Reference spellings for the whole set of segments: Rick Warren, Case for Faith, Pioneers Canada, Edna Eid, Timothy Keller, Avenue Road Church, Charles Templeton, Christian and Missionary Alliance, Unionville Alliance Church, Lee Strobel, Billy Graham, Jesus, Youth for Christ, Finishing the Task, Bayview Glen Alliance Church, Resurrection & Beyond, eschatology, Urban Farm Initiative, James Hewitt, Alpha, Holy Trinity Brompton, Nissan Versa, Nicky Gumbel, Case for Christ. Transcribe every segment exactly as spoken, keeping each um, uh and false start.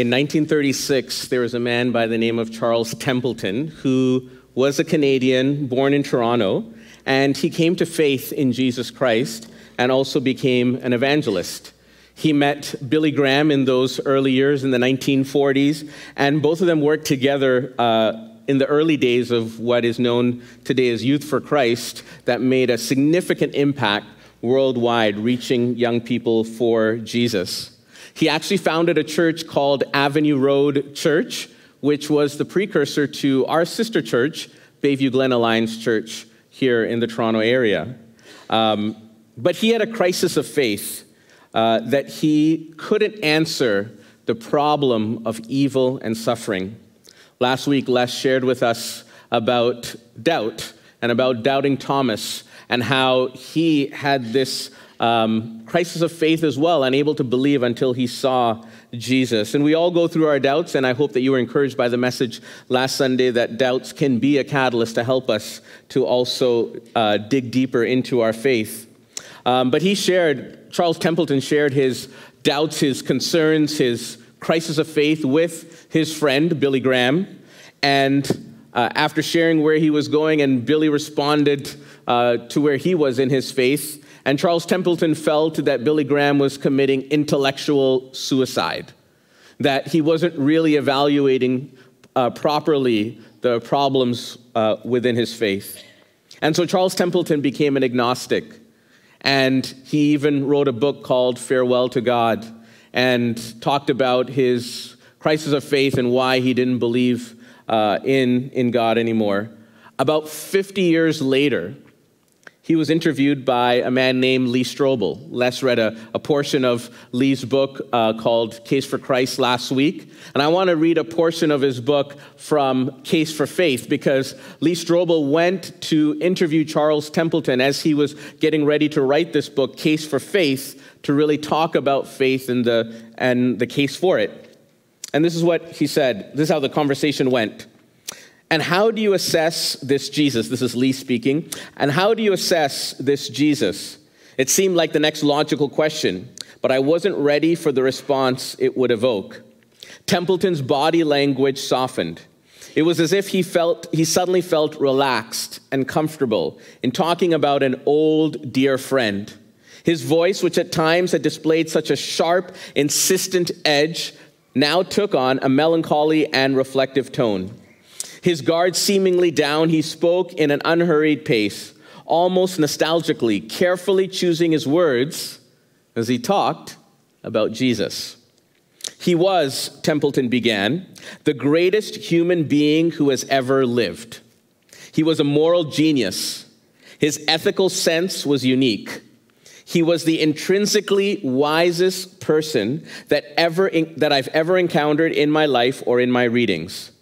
In nineteen thirty-six, there was a man by the name of Charles Templeton who was a Canadian born in Toronto, and he came to faith in Jesus Christ and also became an evangelist. He met Billy Graham in those early years in the nineteen forties, and both of them worked together uh, in the early days of what is known today as Youth for Christ, that made a significant impact worldwide, reaching young people for Jesus. He actually founded a church called Avenue Road Church, which was the precursor to our sister church, Bayview Glen Alliance Church, here in the Toronto area. Um, but he had a crisis of faith uh, that he couldn't answer the problem of evil and suffering. Last week, Les shared with us about doubt and about doubting Thomas and how he had this Um, crisis of faith as well, unable to believe until he saw Jesus. And we all go through our doubts, and I hope that you were encouraged by the message last Sunday that doubts can be a catalyst to help us to also uh, dig deeper into our faith. Um, but he shared, Charles Templeton shared his doubts, his concerns, his crisis of faith with his friend, Billy Graham. And uh, after sharing where he was going, and Billy responded uh, to where he was in his faith, and Charles Templeton felt that Billy Graham was committing intellectual suicide, that he wasn't really evaluating uh, properly the problems uh, within his faith. And so Charles Templeton became an agnostic, and he even wrote a book called Farewell to God and talked about his crisis of faith and why he didn't believe uh, in, in God anymore. About fifty years later, he was interviewed by a man named Lee Strobel. Les read a, a portion of Lee's book uh, called Case for Christ last week. And I want to read a portion of his book from Case for Faith, because Lee Strobel went to interview Charles Templeton as he was getting ready to write this book, Case for Faith, to really talk about faith and the, and the case for it. And this is what he said. This is how the conversation went. And how do you assess this Jesus? This is Lee speaking. And how do you assess this Jesus? It seemed like the next logical question, but I wasn't ready for the response it would evoke. Templeton's body language softened. It was as if he felt, he suddenly felt relaxed and comfortable in talking about an old dear friend. His voice, which at times had displayed such a sharp, insistent edge, now took on a melancholy and reflective tone. His guard seemingly down, he spoke in an unhurried pace, almost nostalgically, carefully choosing his words as he talked about Jesus. He was, Templeton began, the greatest human being who has ever lived. He was a moral genius. His ethical sense was unique. He was the intrinsically wisest person that ever that I've ever encountered in my life or in my readings.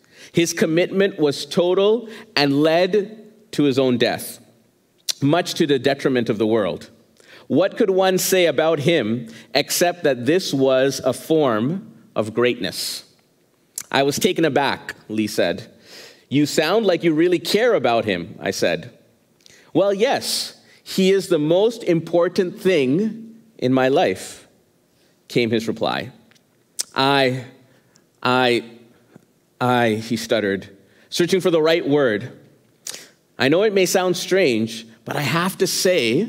His commitment was total and led to his own death, much to the detriment of the world. What could one say about him except that this was a form of greatness? I was taken aback, Lee said. You sound like you really care about him, I said. Well, yes, he is the most important thing in my life, came his reply. I, I... I, he stuttered, searching for the right word. I know it may sound strange, but I have to say,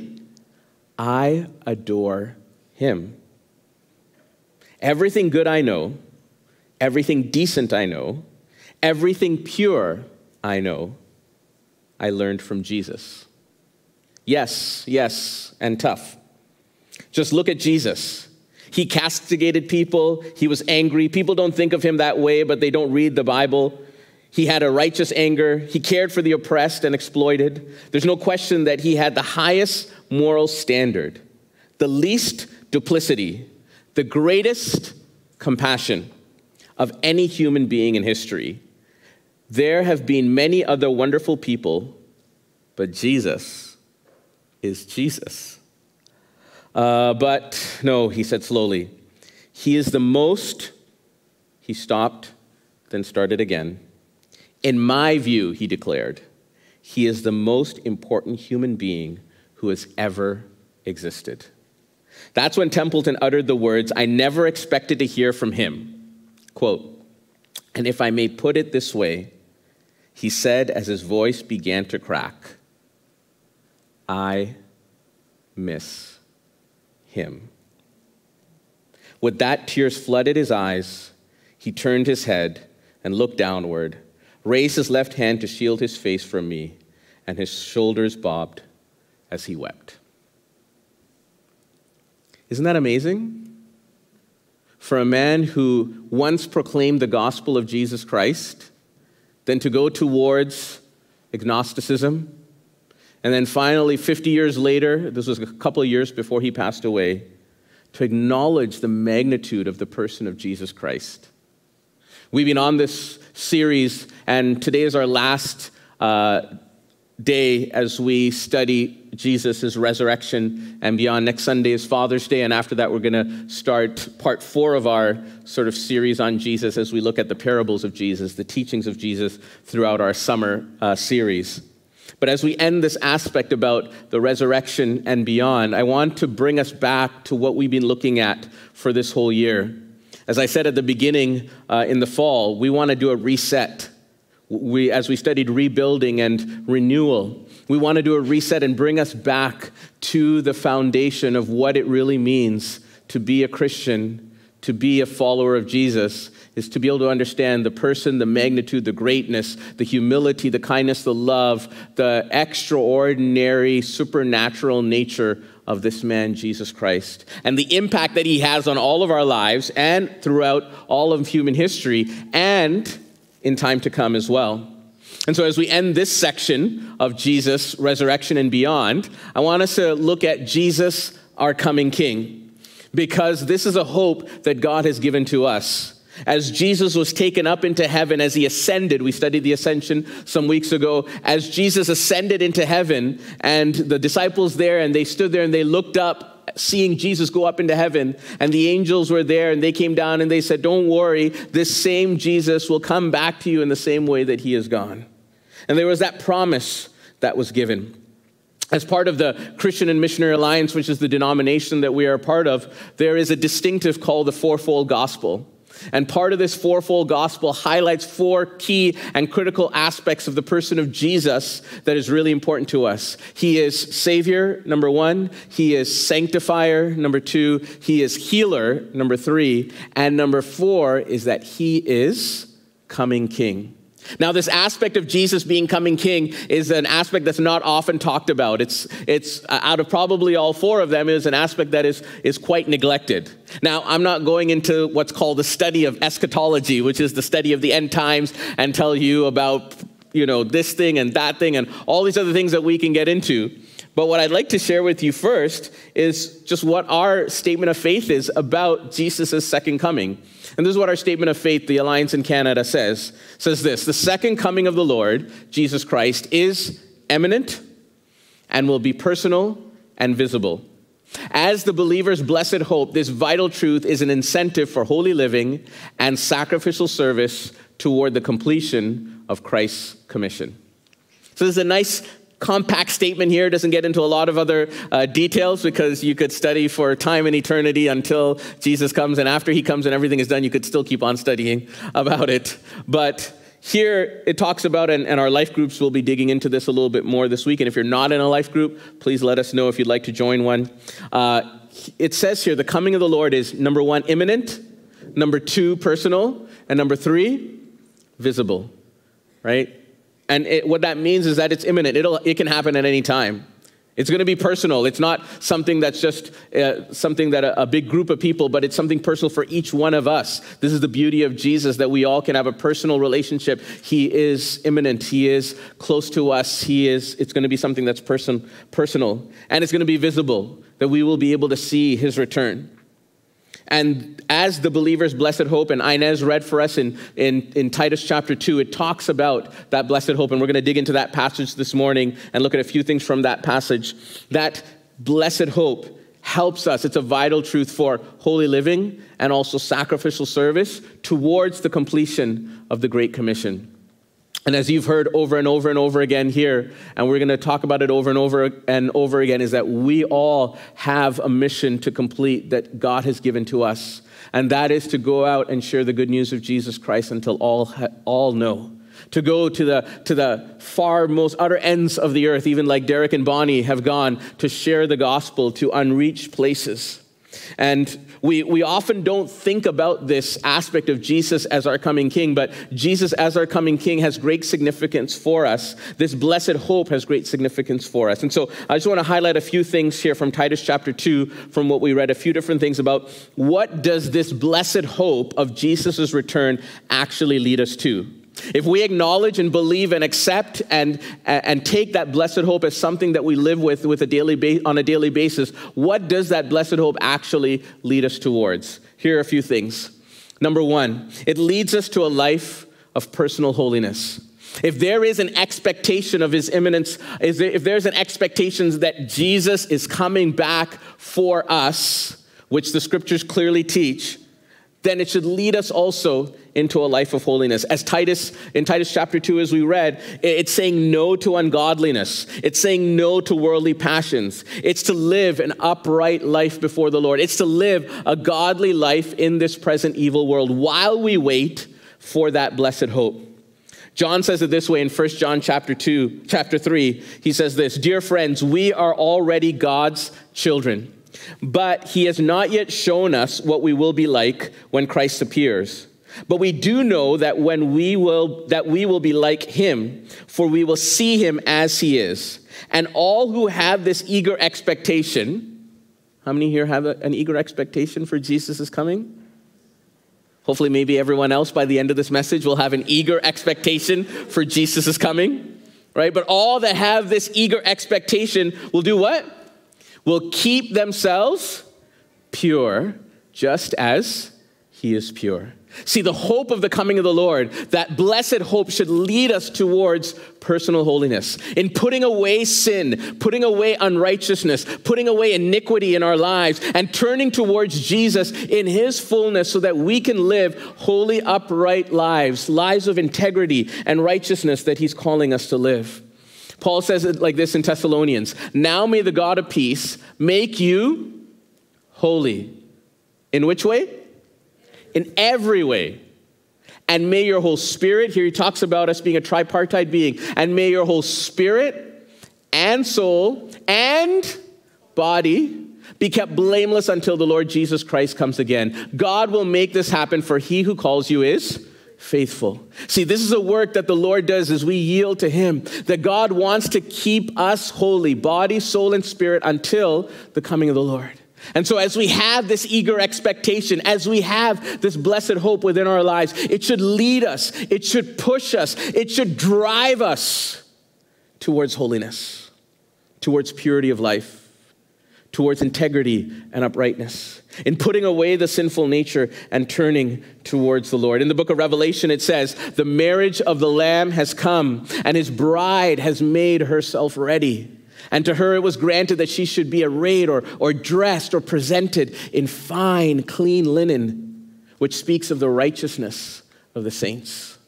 I adore him. Everything good I know, everything decent I know, everything pure I know, I learned from Jesus. Yes, yes, and tough. Just look at Jesus. He castigated people. He was angry. People don't think of him that way, but they don't read the Bible. He had a righteous anger. He cared for the oppressed and exploited. There's no question that he had the highest moral standard, the least duplicity, the greatest compassion of any human being in history. There have been many other wonderful people, but Jesus is Jesus. Uh, but no, he said slowly, he is the most, he stopped, then started again. In my view, he declared, he is the most important human being who has ever existed. That's when Templeton uttered the words I never expected to hear from him, Quote, "And if I may put it this way," he said as his voice began to crack, "I miss him." With that, tears flooded his eyes. He turned his head and looked downward, raised his left hand to shield his face from me, and his shoulders bobbed as he wept. Isn't that amazing? For a man who once proclaimed the gospel of Jesus Christ, then to go towards agnosticism, and then finally, fifty years later, this was a couple of years before he passed away, to acknowledge the magnitude of the person of Jesus Christ. We've been on this series, and today is our last uh, day as we study Jesus' his resurrection and beyond. Next Sunday is Father's Day, and after that, we're going to start part four of our sort of series on Jesus as we look at the parables of Jesus, the teachings of Jesus throughout our summer uh, series. But as we end this aspect about the resurrection and beyond, I want to bring us back to what we've been looking at for this whole year. As I said at the beginning, uh, in the fall, we want to do a reset. We, as we studied rebuilding and renewal, we want to do a reset and bring us back to the foundation of what it really means to be a Christian, to be a follower of Jesus, is to be able to understand the person, the magnitude, the greatness, the humility, the kindness, the love, the extraordinary, supernatural nature of this man, Jesus Christ, and the impact that he has on all of our lives and throughout all of human history and in time to come as well. And so as we end this section of Jesus' resurrection and beyond, I want us to look at Jesus, our coming King, because this is a hope that God has given to us. As Jesus was taken up into heaven, as he ascended, we studied the ascension some weeks ago, as Jesus ascended into heaven and the disciples there, and they stood there and they looked up, seeing Jesus go up into heaven, and the angels were there and they came down and they said, "Don't worry, this same Jesus will come back to you in the same way that he has gone." And there was that promise that was given. As part of the Christian and Missionary Alliance, which is the denomination that we are a part of, there is a distinctive called the fourfold gospel. And part of this fourfold gospel highlights four key and critical aspects of the person of Jesus that is really important to us. He is Savior, number one. He is Sanctifier, number two. He is Healer, number three. And number four is that he is coming King. Now, this aspect of Jesus being coming King is an aspect that's not often talked about. It's, it's out of probably all four of them, is an aspect that is, is quite neglected. Now, I'm not going into what's called the study of eschatology, which is the study of the end times, and tell you about, you know, this thing and that thing and all these other things that we can get into. But what I'd like to share with you first is just what our statement of faith is about Jesus' second coming. And this is what our statement of faith, the Alliance in Canada, says. It says this: the second coming of the Lord, Jesus Christ, is imminent and will be personal and visible. As the believer's blessed hope, this vital truth is an incentive for holy living and sacrificial service toward the completion of Christ's commission. So this is a nice compact statement here. Doesn't get into a lot of other uh, details, because you could study for time and eternity until Jesus comes, and after he comes and everything is done, you could still keep on studying about it. But here it talks about, and, and our life groups will be digging into this a little bit more this week. And if you're not in a life group, please let us know if you'd like to join one. Uh, it says here, the coming of the Lord is, number one, imminent, number two, personal, and number three, visible, right? And it, what that means is that it's imminent. It'll, it can happen at any time. It's going to be personal. It's not something that's just uh, something that a, a big group of people, but it's something personal for each one of us. This is the beauty of Jesus, that we all can have a personal relationship. He is imminent. He is close to us. He is, it's going to be something that's person, personal. And it's going to be visible, that we will be able to see his return. And as the believer's blessed hope, and Inez read for us in, in, in Titus chapter two, it talks about that blessed hope. And we're going to dig into that passage this morning and look at a few things from that passage. That blessed hope helps us. It's a vital truth for holy living and also sacrificial service towards the completion of the Great Commission. And as you've heard over and over and over again here, and we're going to talk about it over and over and over again, is that we all have a mission to complete that God has given to us. And that is to go out and share the good news of Jesus Christ until all, all know. To go to the, to the far most outer ends of the earth, even like Derek and Bonnie have gone, to share the gospel to unreached places. And we, we often don't think about this aspect of Jesus as our coming king, but Jesus as our coming king has great significance for us. This blessed hope has great significance for us. And so I just want to highlight a few things here from Titus chapter two, from what we read, a few different things about what does this blessed hope of Jesus' return actually lead us to? If we acknowledge and believe and accept and, and take that blessed hope as something that we live with, with a daily on a daily basis, what does that blessed hope actually lead us towards? Here are a few things. Number one, it leads us to a life of personal holiness. If there is an expectation of his imminence, if there's an expectation that Jesus is coming back for us, which the scriptures clearly teach, then it should lead us also into a life of holiness. As Titus, in Titus chapter two, as we read, it's saying no to ungodliness. It's saying no to worldly passions. It's to live an upright life before the Lord. It's to live a godly life in this present evil world while we wait for that blessed hope. John says it this way in First John chapter two, chapter three, he says this, "Dear friends, we are already God's children. But he has not yet shown us what we will be like when Christ appears. But we do know that when we will that we will be like him, for we will see him as he is. And all who have this eager expectation," how many here have a, an eager expectation for Jesus' coming? Hopefully maybe everyone else by the end of this message will have an eager expectation for Jesus' coming, right? But all that have this eager expectation will do what? Will keep themselves pure, just as he is pure. See, the hope of the coming of the Lord, that blessed hope, should lead us towards personal holiness. In putting away sin, putting away unrighteousness, putting away iniquity in our lives, and turning towards Jesus in his fullness so that we can live holy, upright lives, lives of integrity and righteousness that he's calling us to live. Paul says it like this in Thessalonians, "Now may the God of peace make you holy." In which way? In every way. "And may your whole spirit," here he talks about us being a tripartite being, "and may your whole spirit and soul and body be kept blameless until the Lord Jesus Christ comes again. God will make this happen, for he who calls you is faithful." See, this is a work that the Lord does as we yield to him, that God wants to keep us holy, body, soul, and spirit, until the coming of the Lord. And so as we have this eager expectation, as we have this blessed hope within our lives, it should lead us, it should push us, it should drive us towards holiness, towards purity of life, towards integrity and uprightness, in putting away the sinful nature and turning towards the Lord. In the book of Revelation, it says, "The marriage of the Lamb has come, and his bride has made herself ready. And to her it was granted that she should be arrayed or, or dressed or presented in fine, clean linen, which speaks of the righteousness of the saints."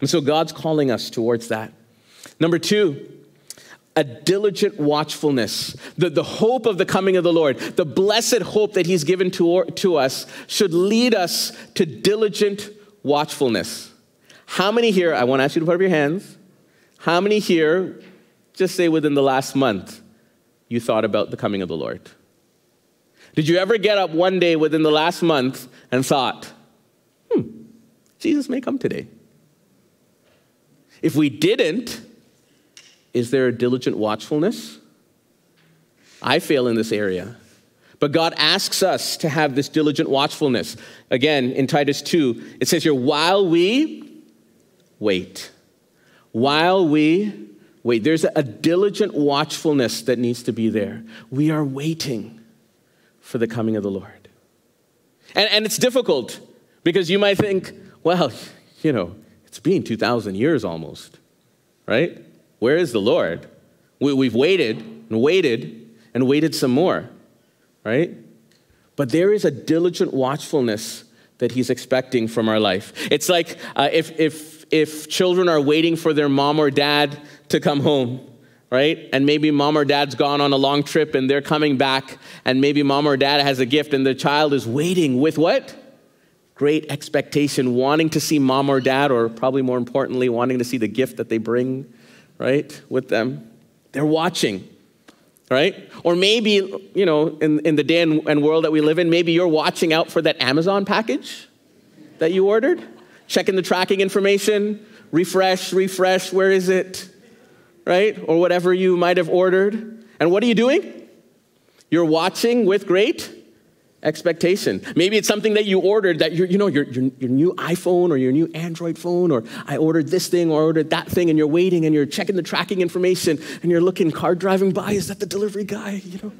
And so God's calling us towards that. Number two, a diligent watchfulness. The, the hope of the coming of the Lord, the blessed hope that he's given to, or, to us, should lead us to diligent watchfulness. How many here, I want to ask you to put up your hands, how many here, just say within the last month, you thought about the coming of the Lord? Did you ever get up one day within the last month and thought, hmm, Jesus may come today? If we didn't, is there a diligent watchfulness? I fail in this area. But God asks us to have this diligent watchfulness. Again, in Titus two, it says here, while we wait. While we wait. There's a diligent watchfulness that needs to be there. We are waiting for the coming of the Lord. And, and it's difficult because you might think, well, you know, it's been two thousand years almost, right? Where is the Lord? We, we've waited and waited and waited some more, right? But there is a diligent watchfulness that he's expecting from our life. It's like uh, if, if, if children are waiting for their mom or dad to come home, right? And maybe mom or dad's gone on a long trip and they're coming back, and maybe mom or dad has a gift and the child is waiting with what? Great expectation, wanting to see mom or dad, or probably more importantly, wanting to see the gift that they bring, right, with them. They're watching, right? Or maybe, you know, in, in the day and, and world that we live in, maybe you're watching out for that Amazon package that you ordered, checking the tracking information, refresh, refresh, where is it, right? Or whatever you might have ordered. And what are you doing? You're watching with great expectation. Maybe it's something that you ordered that, you're, you know, your, your, your new iPhone or your new Android phone, or I ordered this thing or I ordered that thing, and you're waiting and you're checking the tracking information and you're looking, car driving by, is that the delivery guy, you know?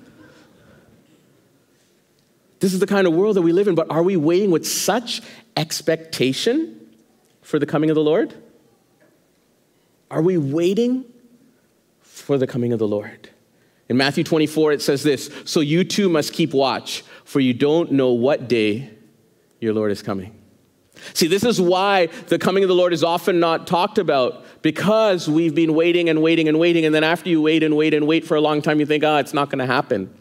This is the kind of world that we live in, but are we waiting with such expectation for the coming of the Lord? Are we waiting for the coming of the Lord? In Matthew twenty-four, it says this, "So you too must keep watch, for you don't know what day your Lord is coming." See, this is why the coming of the Lord is often not talked about, because we've been waiting and waiting and waiting, and then after you wait and wait and wait for a long time, you think, ah, oh, it's not going to happen.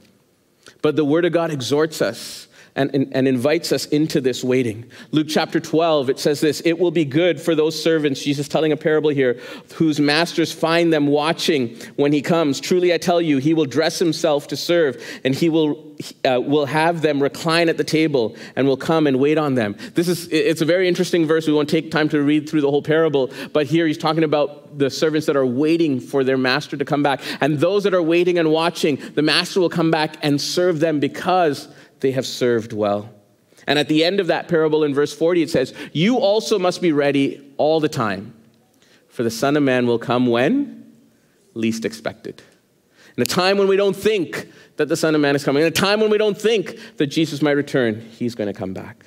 But the Word of God exhorts us and, and, and invites us into this waiting. Luke chapter twelve, it says this, "It will be good for those servants," Jesus telling a parable here, "whose masters find them watching when he comes. Truly I tell you, he will dress himself to serve, and he will uh, will have them recline at the table and will come and wait on them." This is, it's a very interesting verse. We won't take time to read through the whole parable, but here he's talking about the servants that are waiting for their master to come back. And those that are waiting and watching, the master will come back and serve them because they have served well. And at the end of that parable in verse forty, it says, "You also must be ready all the time, for the Son of Man will come when least expected." In a time when we don't think that the Son of Man is coming, in a time when we don't think that Jesus might return, he's going to come back.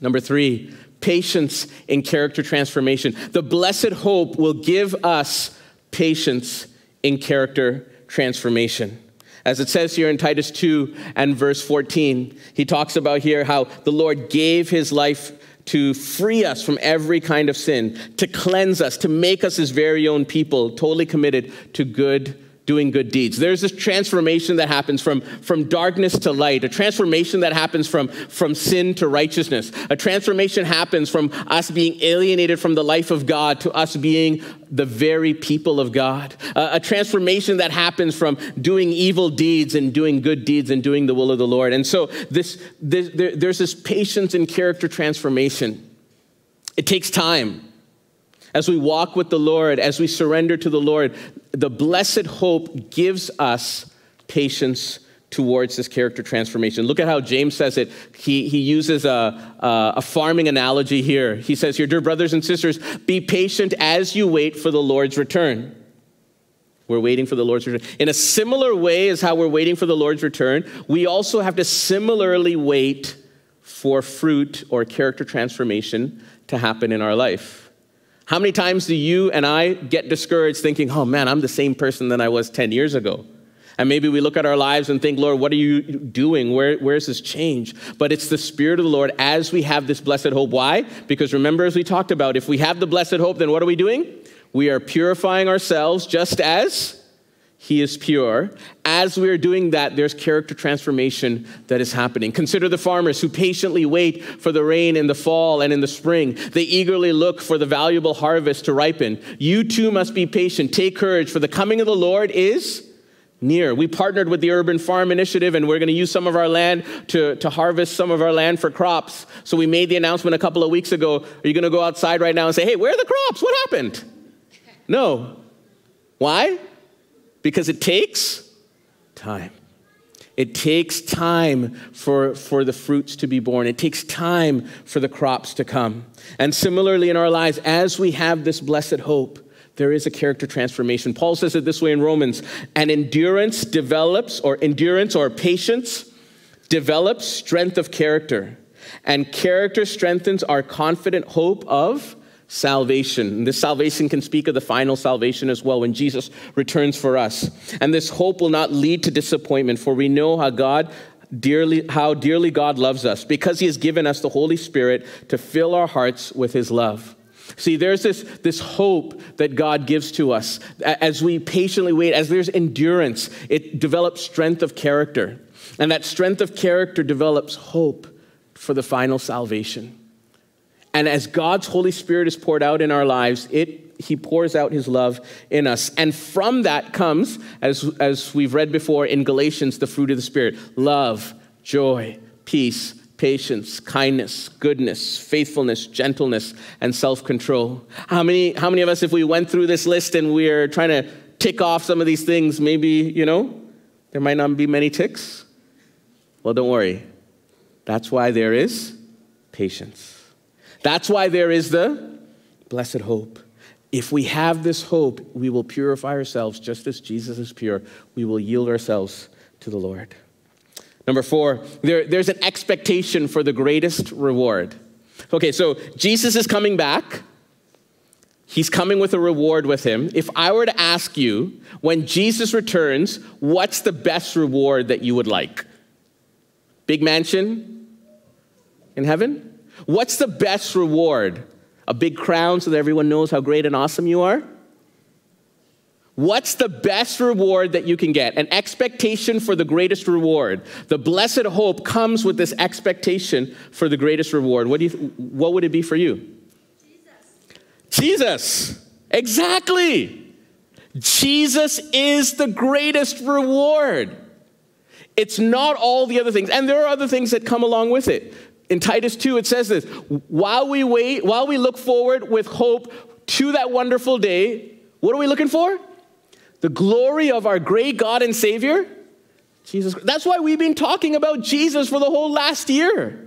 Number three, patience in character transformation. The blessed hope will give us patience in character transformation. As it says here in Titus two and verse fourteen, he talks about here how the Lord gave his life to free us from every kind of sin, to cleanse us, to make us his very own people, totally committed to good, doing good deeds. There's this transformation that happens from, from darkness to light, a transformation that happens from, from sin to righteousness. A transformation happens from us being alienated from the life of God to us being the very people of God. Uh, a transformation that happens from doing evil deeds and doing good deeds and doing the will of the Lord. And so this, this there, there's this patience and character transformation. It takes time. As we walk with the Lord, as we surrender to the Lord, the blessed hope gives us patience towards this character transformation. Look at how James says it. He, he uses a, a farming analogy here. He says here, "Dear brothers and sisters, be patient as you wait for the Lord's return." We're waiting for the Lord's return. In a similar way as how we're waiting for the Lord's return, we also have to similarly wait for fruit or character transformation to happen in our life. How many times do you and I get discouraged thinking, oh man, I'm the same person that I was ten years ago? And maybe we look at our lives and think, Lord, what are you doing? Where, where's this change? But it's the Spirit of the Lord as we have this blessed hope. Why? Because remember, as we talked about, if we have the blessed hope, then what are we doing? We are purifying ourselves just as he is pure. As we are doing that, there's character transformation that is happening. Consider the farmers who patiently wait for the rain in the fall and in the spring. They eagerly look for the valuable harvest to ripen. You too must be patient. Take courage, for the coming of the Lord is near. We partnered with the Urban Farm Initiative, and we're going to use some of our land to, to harvest some of our land for crops. So we made the announcement a couple of weeks ago. Are you going to go outside right now and say, hey, where are the crops? What happened? No. Why? Because it takes time. It takes time for, for the fruits to be born. It takes time for the crops to come. And similarly in our lives, as we have this blessed hope, there is a character transformation. Paul says it this way in Romans, and endurance develops, or endurance or patience develops strength of character. And character strengthens our confident hope of salvation. And this salvation can speak of the final salvation as well, when Jesus returns for us. And this hope will not lead to disappointment, for we know how God dearly, how dearly God loves us, because he has given us the Holy Spirit to fill our hearts with his love. See, there's this, this hope that God gives to us. As we patiently wait, as there's endurance, it develops strength of character. And that strength of character develops hope for the final salvation. And as God's Holy Spirit is poured out in our lives, it he pours out his love in us. And from that comes, as, as we've read before in Galatians, the fruit of the Spirit: love, joy, peace, patience, kindness, goodness, faithfulness, gentleness, and self-control. How many, how many of us, if we went through this list and we're trying to tick off some of these things, maybe, you know, there might not be many ticks? Well, don't worry. That's why there is patience. That's why there is the blessed hope. If we have this hope, we will purify ourselves just as Jesus is pure. We will yield ourselves to the Lord. Number four, there, there's an expectation for the greatest reward. Okay, so Jesus is coming back. He's coming with a reward with him. If I were to ask you, when Jesus returns, what's the best reward that you would like? Big mansion in heaven? What's the best reward? A big crown so that everyone knows how great and awesome you are? What's the best reward that you can get? An expectation for the greatest reward. The blessed hope comes with this expectation for the greatest reward. What do you, what would it be for you? Jesus. Jesus. Exactly. Jesus is the greatest reward. It's not all the other things. And there are other things that come along with it. In Titus two, it says this: while we wait, while we look forward with hope to that wonderful day, what are we looking for? The glory of our great God and Savior, Jesus Christ. That's why we've been talking about Jesus for the whole last year.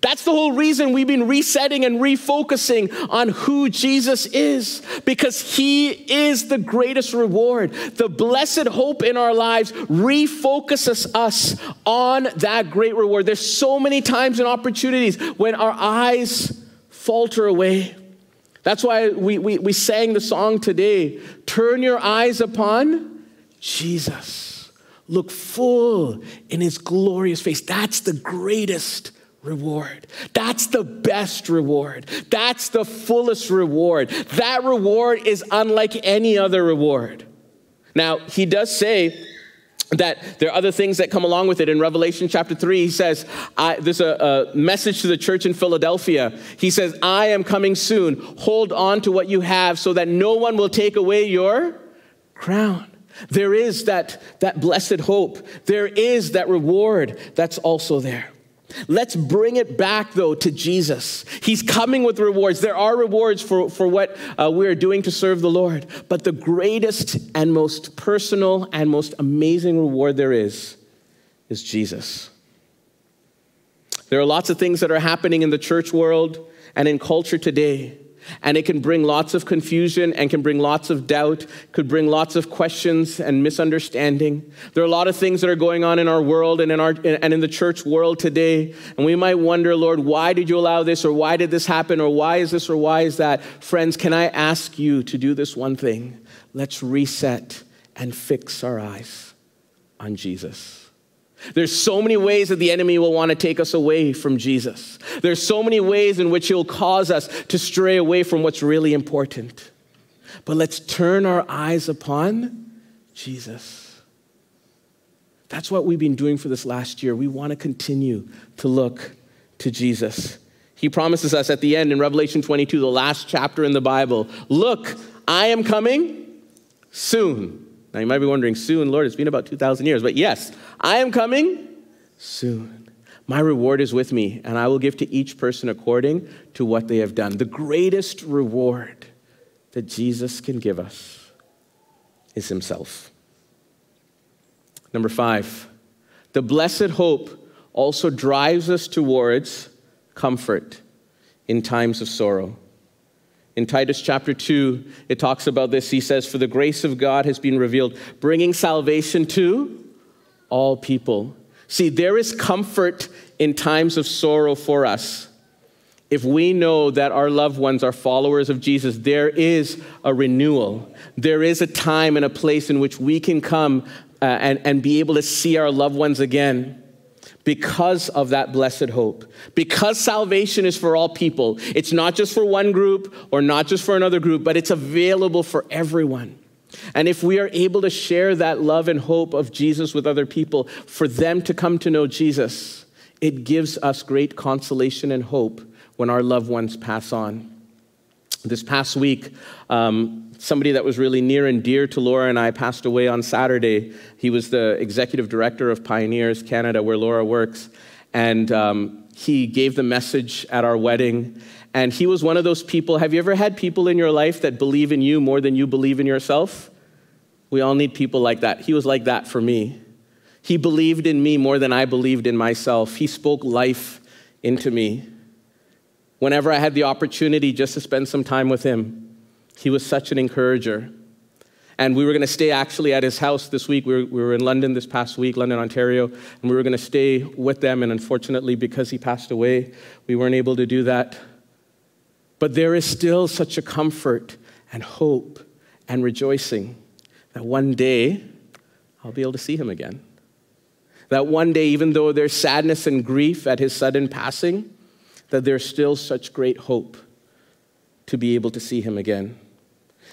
That's the whole reason we've been resetting and refocusing on who Jesus is, because he is the greatest reward. The blessed hope in our lives refocuses us on that great reward. There's so many times and opportunities when our eyes falter away. That's why we, we, we sang the song today: turn your eyes upon Jesus. Look full in his glorious face. That's the greatest reward. That's the best reward. That's the fullest reward. That reward is unlike any other reward. Now, he does say that there are other things that come along with it. In Revelation chapter three, he says, I, there's a, a message to the church in Philadelphia. He says, I am coming soon. Hold on to what you have so that no one will take away your crown. There is that, that blessed hope. There is that reward that's also there. Let's bring it back, though, to Jesus. He's coming with rewards. There are rewards for, for what uh, we are doing to serve the Lord. But the greatest and most personal and most amazing reward there is, is Jesus. There are lots of things that are happening in the church world and in culture today. And it can bring lots of confusion and can bring lots of doubt, could bring lots of questions and misunderstanding. There are a lot of things that are going on in our world and in, our, and in the church world today. And we might wonder, Lord, why did you allow this? Or why did this happen? Or why is this? Or why is that? Friends, can I ask you to do this one thing? Let's reset and fix our eyes on Jesus. There's so many ways that the enemy will want to take us away from Jesus. There's so many ways in which he'll cause us to stray away from what's really important. But let's turn our eyes upon Jesus. That's what we've been doing for this last year. We want to continue to look to Jesus. He promises us at the end in Revelation twenty-two, the last chapter in the Bible, look, I am coming soon. Now, you might be wondering, soon, Lord, it's been about two thousand years. But yes, I am coming soon. My reward is with me, and I will give to each person according to what they have done. The greatest reward that Jesus can give us is himself. Number five, the blessed hope also drives us towards comfort in times of sorrow. In Titus chapter two, it talks about this. He says, for the grace of God has been revealed, bringing salvation to all people. See, there is comfort in times of sorrow for us. If we know that our loved ones are followers of Jesus, there is a renewal. There is a time and a place in which we can come uh, and, and be able to see our loved ones again. because of that blessed hope. Because salvation is for all people. It's not just for one group or not just for another group, but it's available for everyone. And if we are able to share that love and hope of Jesus with other people, for them to come to know Jesus, it gives us great consolation and hope when our loved ones pass on. This past week, um, somebody that was really near and dear to Laura and I passed away on Saturday. He was the executive director of Pioneers Canada, where Laura works. And um, he gave the message at our wedding. And he was one of those people. Have you ever had people in your life that believe in you more than you believe in yourself? We all need people like that. He was like that for me. He believed in me more than I believed in myself. He spoke life into me. Whenever I had the opportunity just to spend some time with him, he was such an encourager. And we were going to stay actually at his house this week. We were, we were in London this past week, London, Ontario, and we were going to stay with them. And unfortunately, because he passed away, we weren't able to do that. But there is still such a comfort and hope and rejoicing that one day I'll be able to see him again. That one day, even though there's sadness and grief at his sudden passing, that there's still such great hope to be able to see him again.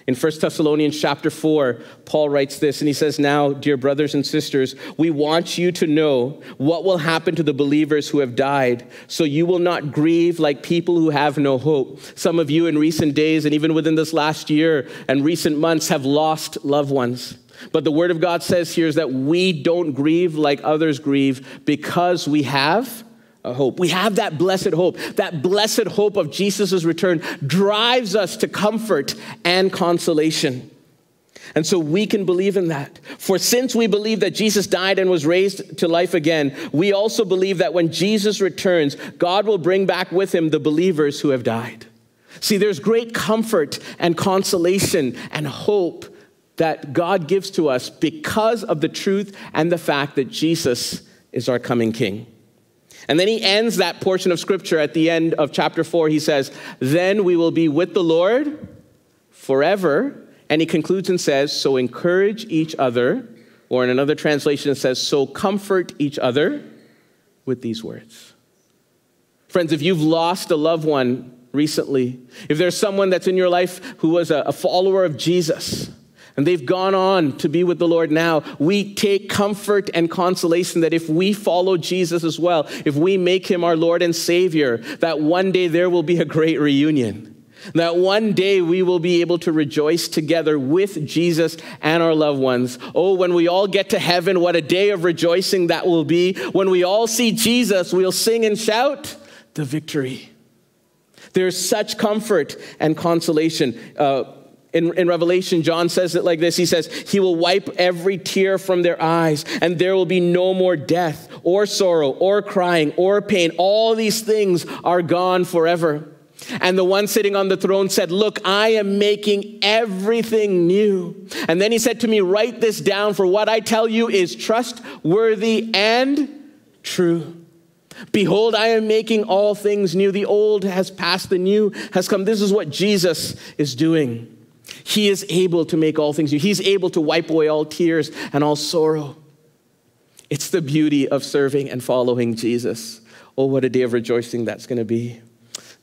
In First Thessalonians chapter four, Paul writes this, and he says, "Now, dear brothers and sisters, we want you to know what will happen to the believers who have died, so you will not grieve like people who have no hope. Some of you in recent days, and even within this last year and recent months, have lost loved ones. But the word of God says here is that we don't grieve like others grieve, because we have a hope." We have that blessed hope. That blessed hope of Jesus' return drives us to comfort and consolation. And so we can believe in that. "For since we believe that Jesus died and was raised to life again, we also believe that when Jesus returns, God will bring back with him the believers who have died." See, there's great comfort and consolation and hope that God gives to us because of the truth and the fact that Jesus is our coming King. And then he ends that portion of scripture at the end of chapter four. He says, "Then we will be with the Lord forever." And he concludes and says, "So encourage each other," or in another translation it says, "So comfort each other with these words." Friends, if you've lost a loved one recently, if there's someone that's in your life who was a follower of Jesus, and they've gone on to be with the Lord now, we take comfort and consolation that if we follow Jesus as well, if we make him our Lord and Savior, that one day there will be a great reunion. That one day we will be able to rejoice together with Jesus and our loved ones. Oh, when we all get to heaven, what a day of rejoicing that will be. When we all see Jesus, we'll sing and shout the victory. There's such comfort and consolation. Uh, In, in Revelation, John says it like this. He says, "He will wipe every tear from their eyes, and there will be no more death or sorrow or crying or pain. All these things are gone forever." And the one sitting on the throne said, "Look, I am making everything new." And then he said to me, "Write this down, for what I tell you is trustworthy and true. Behold, I am making all things new. The old has passed, the new has come." This is what Jesus is doing. He is able to make all things new. He's able to wipe away all tears and all sorrow. It's the beauty of serving and following Jesus. Oh, what a day of rejoicing that's going to be.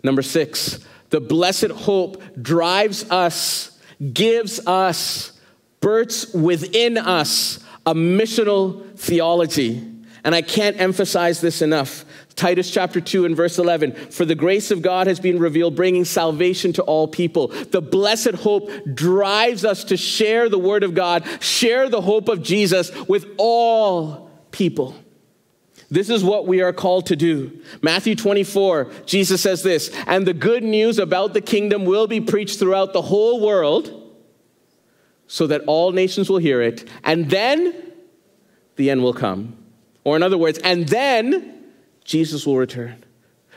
Number six, the blessed hope drives us, gives us, births within us a missional theology. And I can't emphasize this enough. Titus chapter two and verse eleven, "For the grace of God has been revealed, bringing salvation to all people." The blessed hope drives us to share the word of God, share the hope of Jesus with all people. This is what we are called to do. Matthew twenty-four, Jesus says this, "And the good news about the kingdom will be preached throughout the whole world so that all nations will hear it, and then the end will come." Or in other words, and then Jesus will return.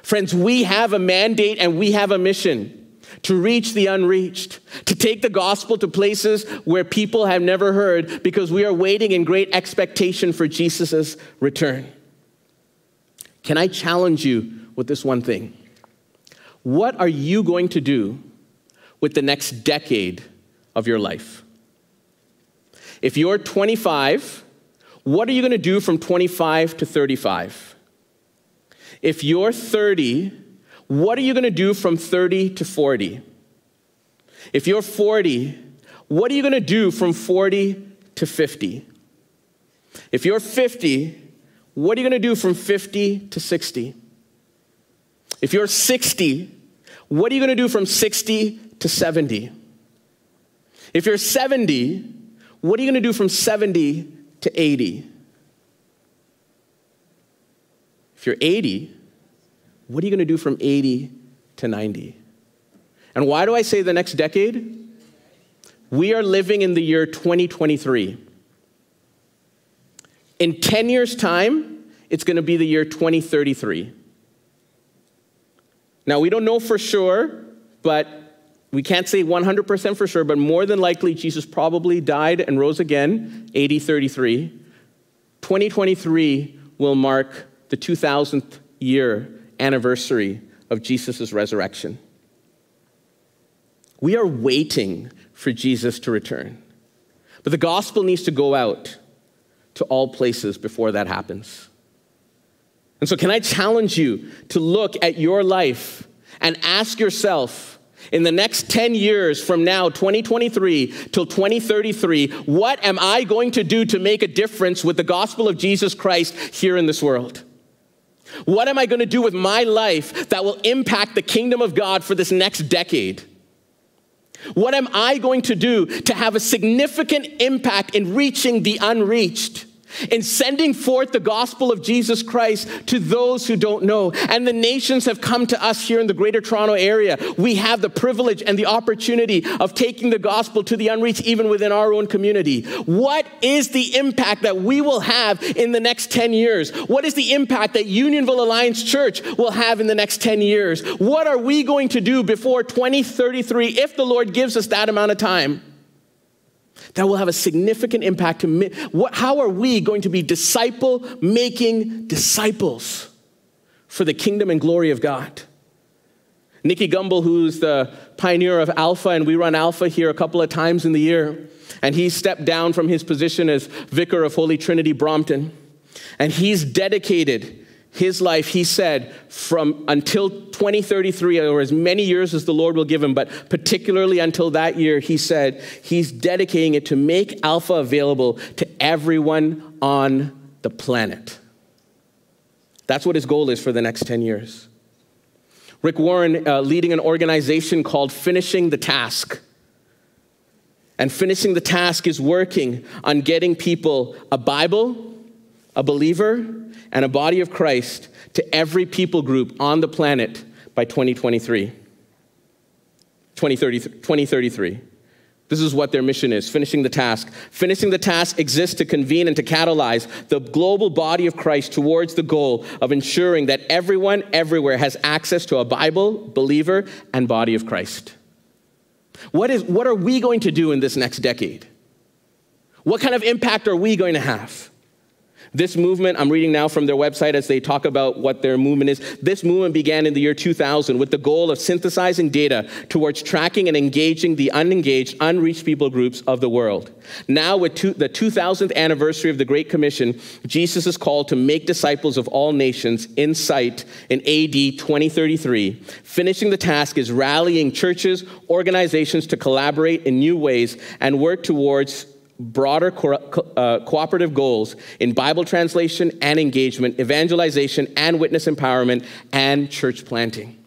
Friends, we have a mandate and we have a mission to reach the unreached, to take the gospel to places where people have never heard, because we are waiting in great expectation for Jesus' return. Can I challenge you with this one thing? What are you going to do with the next decade of your life? If you're twenty-five, what are you going to do from twenty-five to thirty-five? If you're thirty, what are you going to do from thirty to forty? If you're forty, what are you going to do from forty to fifty? If you're fifty, what are you going to do from fifty to sixty? If you're sixty, what are you going to do from sixty to seventy? If you're seventy, what are you going to do from seventy to eighty? If you're eighty, what are you going to do from eighty to ninety? And why do I say the next decade? We are living in the year twenty twenty-three. In ten years' time, it's going to be the year twenty thirty-three. Now, we don't know for sure, but we can't say one hundred percent for sure, but more than likely, Jesus probably died and rose again, A D thirty-three. twenty twenty-three will mark the two thousandth year anniversary of Jesus' resurrection. We are waiting for Jesus to return. But the gospel needs to go out to all places before that happens. And so can I challenge you to look at your life and ask yourself, in the next ten years from now, twenty twenty-three till twenty thirty-three, what am I going to do to make a difference with the gospel of Jesus Christ here in this world? What am I going to do with my life that will impact the kingdom of God for this next decade? What am I going to do to have a significant impact in reaching the unreached, in sending forth the gospel of Jesus Christ to those who don't know? And the nations have come to us here in the Greater Toronto Area. We have the privilege and the opportunity of taking the gospel to the unreached, even within our own community. What is the impact that we will have in the next ten years? What is the impact that Unionville Alliance Church will have in the next ten years? What are we going to do before twenty thirty-three, if the Lord gives us that amount of time, that will have a significant impact? To what, how are we going to be disciple-making disciples for the kingdom and glory of God? Nicky Gumbel, who's the pioneer of Alpha, and we run Alpha here a couple of times in the year, and he stepped down from his position as vicar of Holy Trinity Brompton, and he's dedicated his life, he said, from until twenty thirty-three, or as many years as the Lord will give him, but particularly until that year, he said, he's dedicating it to make Alpha available to everyone on the planet. That's what his goal is for the next ten years. Rick Warren, uh, leading an organization called Finishing the Task. And Finishing the Task is working on getting people a Bible, a believer, and a body of Christ to every people group on the planet by twenty twenty-three, twenty thirty, twenty thirty-three. This is what their mission is, Finishing the Task. Finishing the Task exists to convene and to catalyze the global body of Christ towards the goal of ensuring that everyone everywhere has access to a Bible, believer, and body of Christ. What is, what are we going to do in this next decade? What kind of impact are we going to have? This movement, I'm reading now from their website as they talk about what their movement is. This movement began in the year two thousand with the goal of synthesizing data towards tracking and engaging the unengaged, unreached people groups of the world. Now with two, the two thousandth anniversary of the Great Commission, Jesus is called to make disciples of all nations in sight in A D twenty thirty-three. Finishing the Task is rallying churches, organizations to collaborate in new ways and work towards broader co uh, cooperative goals in Bible translation and engagement, evangelization and witness empowerment, and church planting.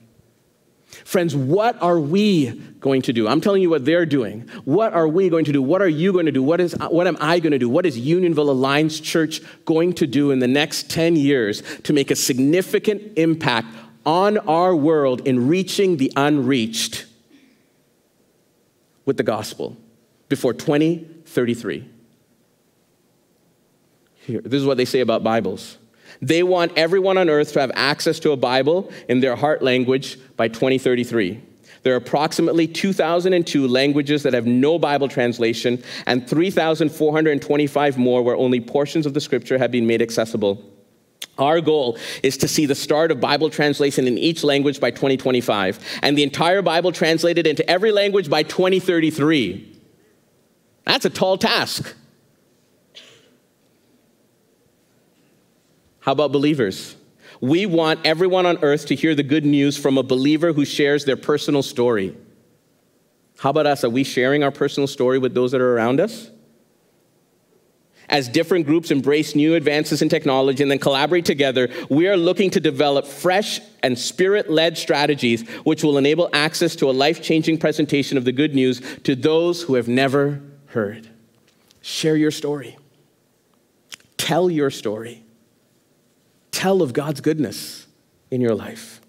Friends, what are we going to do? I'm telling you what they're doing. What are we going to do? What are you going to do? What, is, what am I going to do? What is Unionville Alliance Church going to do in the next ten years to make a significant impact on our world in reaching the unreached with the gospel before twenty thirty-three. Here, this is what they say about Bibles. They want everyone on earth to have access to a Bible in their heart language by twenty thirty-three. There are approximately two thousand two languages that have no Bible translation and three thousand four hundred twenty-five more where only portions of the scripture have been made accessible. Our goal is to see the start of Bible translation in each language by twenty twenty-five and the entire Bible translated into every language by twenty thirty-three. That's a tall task. How about believers? We want everyone on earth to hear the good news from a believer who shares their personal story. How about us? Are we sharing our personal story with those that are around us? As different groups embrace new advances in technology and then collaborate together, we are looking to develop fresh and spirit-led strategies which will enable access to a life-changing presentation of the good news to those who have never heard. Share your story. Tell your story. Tell of God's goodness in your life.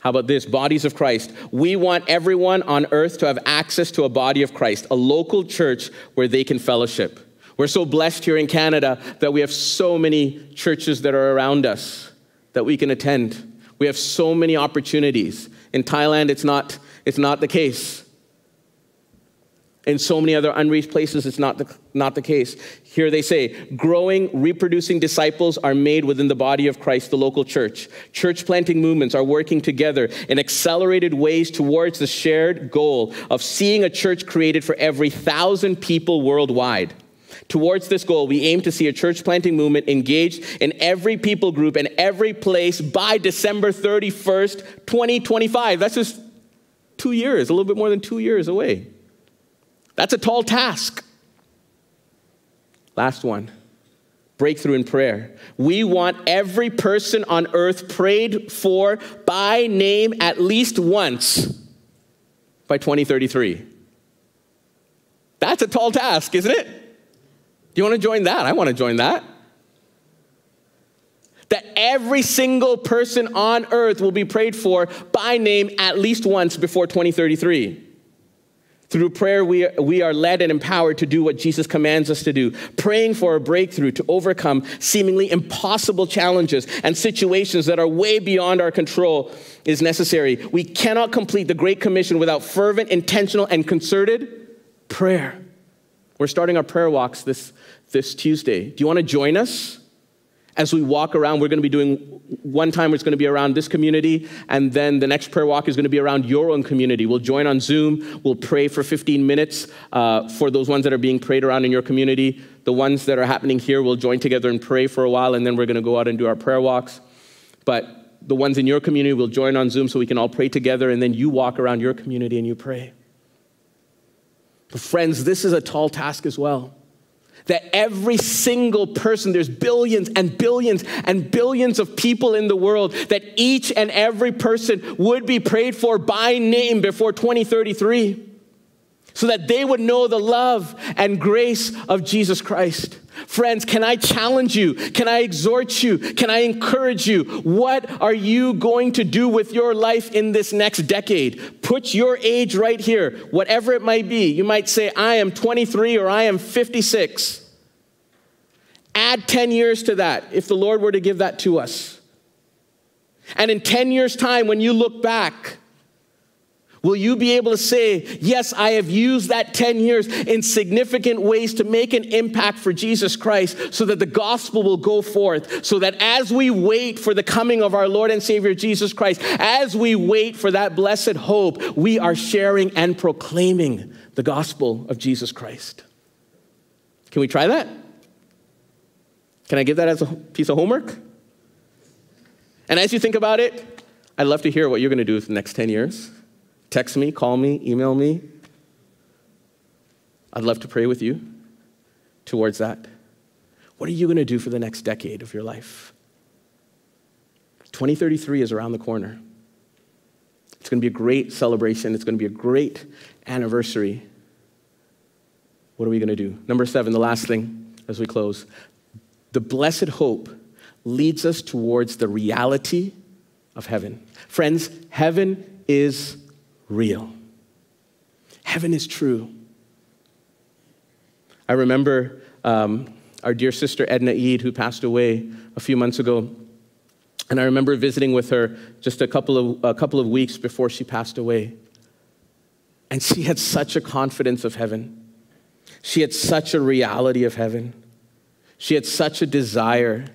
How about this? Bodies of Christ. We want everyone on earth to have access to a body of Christ, a local church where they can fellowship. We're so blessed here in Canada that we have so many churches that are around us that we can attend. We have so many opportunities. In Thailand, it's not, it's not the case. In so many other unreached places, it's not the, not the case. Here they say, growing, reproducing disciples are made within the body of Christ, the local church. Church planting movements are working together in accelerated ways towards the shared goal of seeing a church created for every thousand people worldwide. Towards this goal, we aim to see a church planting movement engaged in every people group and every place by December thirty-first, twenty twenty-five. That's just two years, a little bit more than two years away. That's a tall task. Last one, breakthrough in prayer. We want every person on earth prayed for by name at least once by twenty thirty-three. That's a tall task, isn't it? You want to join that? I want to join that. That every single person on earth will be prayed for by name at least once before twenty thirty-three. Through prayer, we are, we are led and empowered to do what Jesus commands us to do, praying for a breakthrough to overcome seemingly impossible challenges and situations that are way beyond our control is necessary. We cannot complete the Great Commission without fervent, intentional, and concerted prayer. We're starting our prayer walks this, this Tuesday. Do you want to join us? As we walk around, we're going to be doing one time, it's going to be around this community, and then the next prayer walk is going to be around your own community. We'll join on Zoom. We'll pray for fifteen minutes uh, for those ones that are being prayed around in your community. The ones that are happening here, we'll join together and pray for a while, and then we're going to go out and do our prayer walks. But the ones in your community, we'll join on Zoom so we can all pray together, and then you walk around your community and you pray. But friends, this is a tall task as well. That every single person, there's billions and billions and billions of people in the world, that each and every person would be prayed for by name before twenty thirty-three, so that they would know the love and grace of Jesus Christ. Friends, can I challenge you? Can I exhort you? Can I encourage you? What are you going to do with your life in this next decade? Put your age right here, whatever it might be. You might say, I am twenty-three or I am fifty-six. Add ten years to that, if the Lord were to give that to us. And in ten years' time, when you look back, will you be able to say, yes, I have used that ten years in significant ways to make an impact for Jesus Christ so that the gospel will go forth, so that as we wait for the coming of our Lord and Savior Jesus Christ, as we wait for that blessed hope, we are sharing and proclaiming the gospel of Jesus Christ. Can we try that? Can I give that as a piece of homework? And as you think about it, I'd love to hear what you're going to do with the next ten years. Text me, call me, email me. I'd love to pray with you towards that. What are you going to do for the next decade of your life? twenty thirty-three is around the corner. It's going to be a great celebration. It's going to be a great anniversary. What are we going to do? Number seven, the last thing as we close. The blessed hope leads us towards the reality of heaven. Friends, heaven is real. Heaven is true. I remember um, our dear sister Edna Eid, who passed away a few months ago, and I remember visiting with her just a couple of a couple of weeks before she passed away. And she had such a confidence of heaven. She had such a reality of heaven. She had such a desire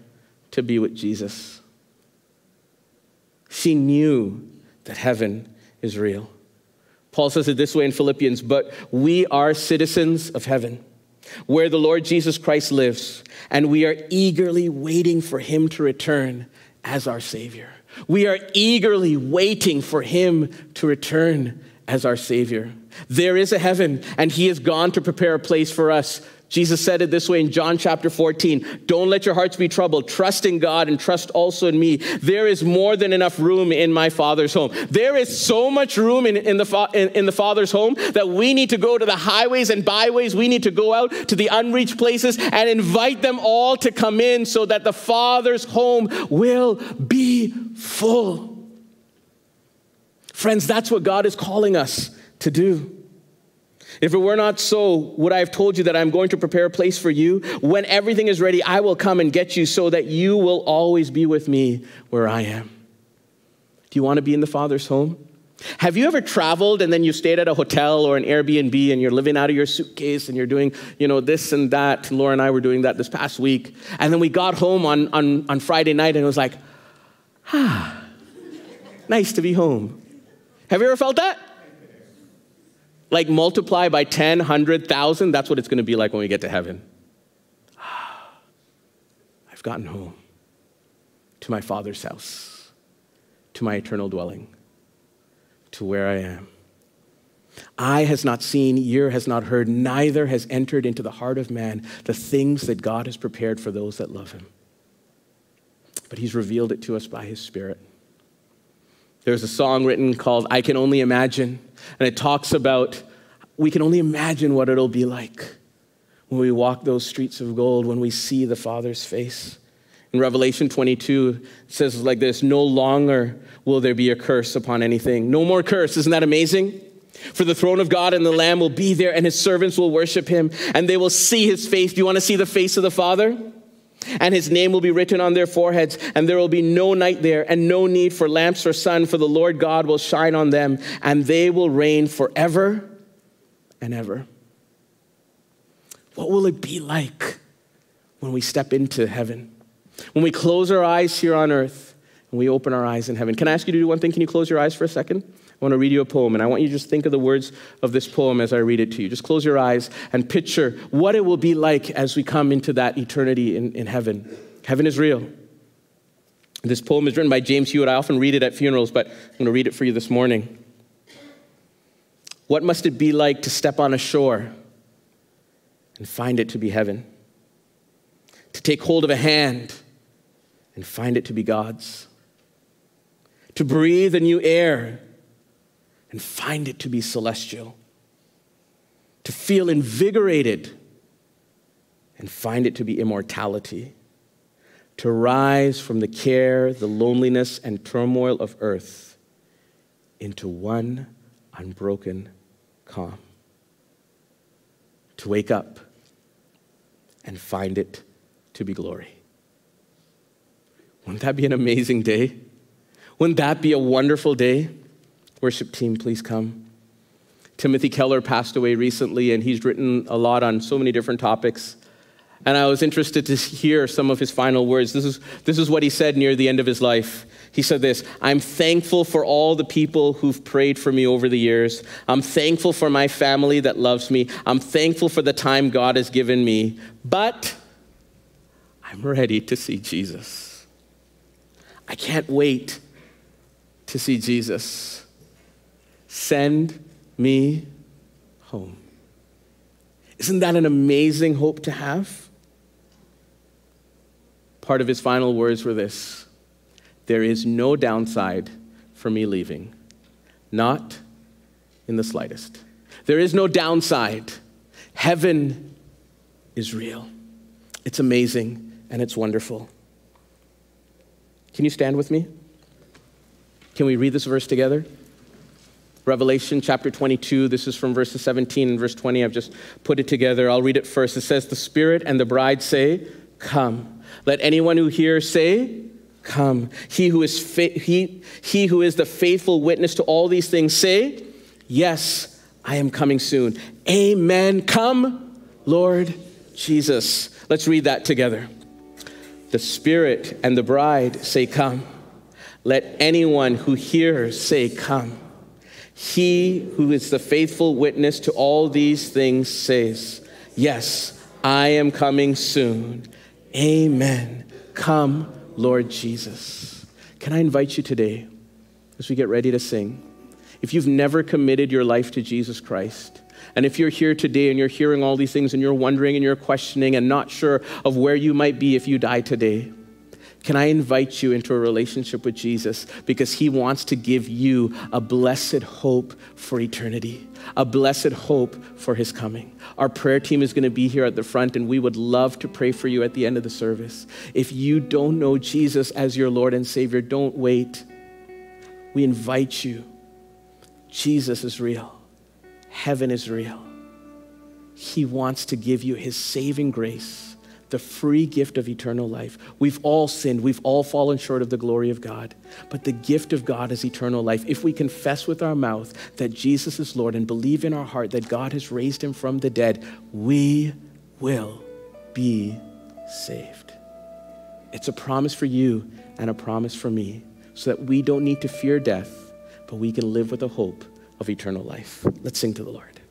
to be with Jesus. She knew that heaven is real. Paul says it this way in Philippians, but we are citizens of heaven, where the Lord Jesus Christ lives, and we are eagerly waiting for him to return as our Savior. We are eagerly waiting for him to return as our Savior. There is a heaven, and he is gone to prepare a place for us. Jesus said it this way in John chapter fourteen, "Don't let your hearts be troubled. Trust in God and trust also in me. There is more than enough room in my Father's home." There is so much room in, in, the, fa in, in the Father's home that we need to go to the highways and byways. We need to go out to the unreached places and invite them all to come in so that the Father's home will be full. Friends, that's what God is calling us to do. If it were not so, would I have told you that I'm going to prepare a place for you? When everything is ready, I will come and get you so that you will always be with me where I am. Do you want to be in the Father's home? Have you ever traveled and then you stayed at a hotel or an Airbnb and you're living out of your suitcase and you're doing, you know, this and that? Laura and I were doing that this past week. And then we got home on, on, on Friday night and it was like, ah, nice to be home. Have you ever felt that? Like multiply by ten, one hundred, one thousand, that's what it's going to be like when we get to heaven. Ah, I've gotten home to my Father's house, to my eternal dwelling, to where I am. Eye has not seen, ear has not heard, neither has entered into the heart of man the things that God has prepared for those that love him. But he's revealed it to us by his Spirit. There's a song written called "I Can Only Imagine," and it talks about we can only imagine what it'll be like when we walk those streets of gold, when we see the Father's face. In Revelation twenty-two, it says like this, "No longer will there be a curse upon anything." No more curse. Isn't that amazing? "For the throne of God and the Lamb will be there, and his servants will worship him, and they will see his face." Do you want to see the face of the Father? "And his name will be written on their foreheads, and there will be no night there, and no need for lamps or sun, for the Lord God will shine on them, and they will reign forever and ever." What will it be like when we step into heaven? When we close our eyes here on earth, and we open our eyes in heaven. Can I ask you to do one thing? Can you close your eyes for a second? I want to read you a poem, and I want you to just think of the words of this poem as I read it to you. Just close your eyes and picture what it will be like as we come into that eternity in, in heaven. Heaven is real. This poem is written by James Hewitt. I often read it at funerals, but I'm going to read it for you this morning. "What must it be like to step on a shore and find it to be heaven? To take hold of a hand and find it to be God's? To breathe a new air and find it to be celestial? To feel invigorated and find it to be immortality? To rise from the care, the loneliness, and turmoil of earth into one unbroken calm? To wake up and find it to be glory." Wouldn't that be an amazing day? Wouldn't that be a wonderful day? Worship team, please come. Timothy Keller passed away recently, and he's written a lot on so many different topics. And I was interested to hear some of his final words. This is, this is what he said near the end of his life. He said this, "I'm thankful for all the people who've prayed for me over the years. I'm thankful for my family that loves me. I'm thankful for the time God has given me. But I'm ready to see Jesus. I can't wait to see Jesus. Send me home." Isn't that an amazing hope to have? Part of his final words were this, "There is no downside for me leaving, not in the slightest." There is no downside. Heaven is real. It's amazing and it's wonderful. Can you stand with me? Can we read this verse together? Revelation chapter twenty-two, this is from verses seventeen and verse twenty. I've just put it together. I'll read it first. It says, "The Spirit and the bride say, 'Come.' Let anyone who hears say, 'Come.' He who is fa he, he who is the faithful witness to all these things say, 'Yes, I am coming soon.' Amen. Come, Lord Jesus." Let's read that together. "The Spirit and the bride say, 'Come.' Let anyone who hears say, 'Come.' He who is the faithful witness to all these things says, 'Yes, I am coming soon.' Amen. Come, Lord Jesus. Can I invite you today, as we get ready to sing, if you've never committed your life to Jesus Christ, and if you're here today and you're hearing all these things and you're wondering and you're questioning and not sure of where you might be if you die today, can I invite you into a relationship with Jesus, because he wants to give you a blessed hope for eternity, a blessed hope for his coming. Our prayer team is going to be here at the front, and we would love to pray for you at the end of the service. If you don't know Jesus as your Lord and Savior, don't wait. We invite you. Jesus is real. Heaven is real. He wants to give you his saving grace, the free gift of eternal life. We've all sinned. We've all fallen short of the glory of God. But the gift of God is eternal life. If we confess with our mouth that Jesus is Lord and believe in our heart that God has raised him from the dead, we will be saved. It's a promise for you and a promise for me, so that we don't need to fear death, but we can live with the hope of eternal life. Let's sing to the Lord.